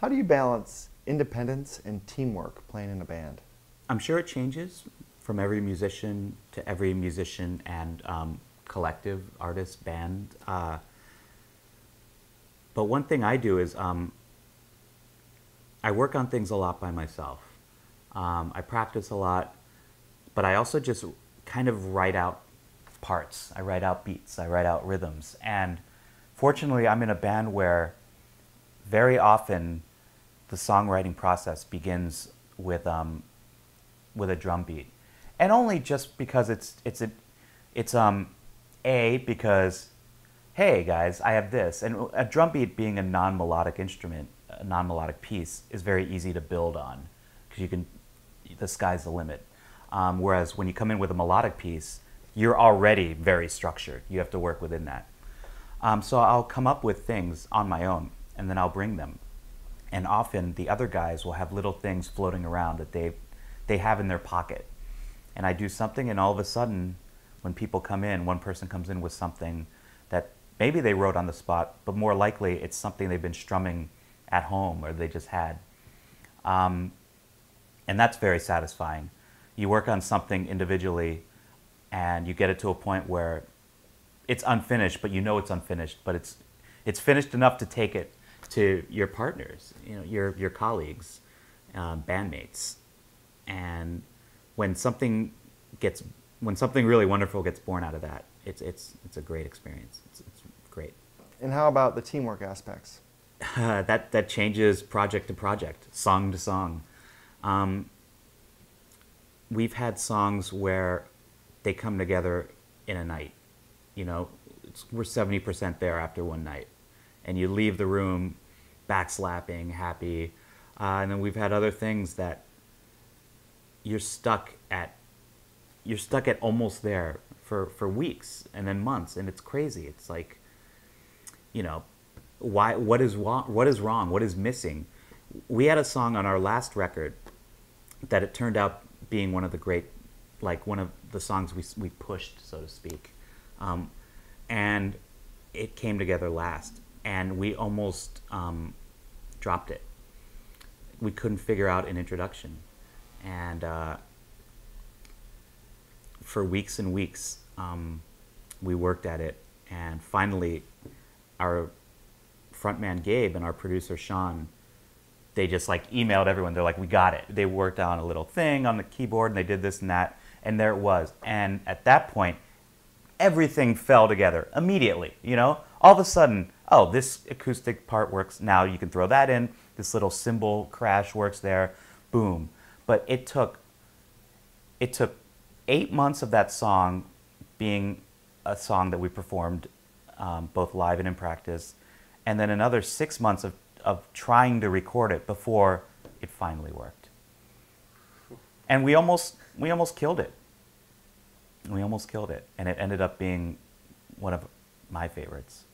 How do you balance independence and teamwork playing in a band? I'm sure it changes from every musician to every musician and collective, artist, band. But one thing I do is I work on things a lot by myself. I practice a lot, but I also just kind of write out parts. I write out beats, I write out rhythms. And fortunately, I'm in a band where very often the songwriting process begins with a drum beat. And only just because it's because, hey guys, I have this. And a drum beat being a non-melodic instrument, a non-melodic piece, is very easy to build on, because you can, the sky's the limit. Whereas when you come in with a melodic piece, you're already very structured. You have to work within that. So I'll come up with things on my own, and then I'll bring them. And often the other guys will have little things floating around that they have in their pocket. And I do something, and all of a sudden, when people come in, one person comes in with something that maybe they wrote on the spot, but more likely it's something they've been strumming at home or they just had. And that's very satisfying. You work on something individually and you get it to a point where it's unfinished, but you know it's unfinished, but it's finished enough to take it to your partners, you know, your colleagues, bandmates. And when something really wonderful gets born out of that, it's a great experience. It's great. And how about the teamwork aspects? That changes project to project, song to song. We've had songs where they come together in a night. You know, we're 70% there after one night. And you leave the room backslapping, happy. And then we've had other things that you're stuck at almost there for weeks and then months, and it's crazy. It's like, you know, why? What is wrong? What is missing? We had a song on our last record that it turned out being one of the great, like one of the songs we pushed, so to speak, and it came together last, and we almost dropped it. We couldn't figure out an introduction, and for weeks and weeks we worked at it, and finally our frontman Gabe and our producer Sean, they just like emailed everyone. They're like, we got it. They worked on a little thing on the keyboard and they did this and that, and there it was. And at that point, everything fell together immediately, you know? All of a sudden, oh, this acoustic part works. Now you can throw that in. This little cymbal crash works there. Boom. But it took 8 months of that song being a song that we performed both live and in practice, and then another 6 months of trying to record it before it finally worked. And we almost killed it. We almost killed it, and it ended up being one of my favorites.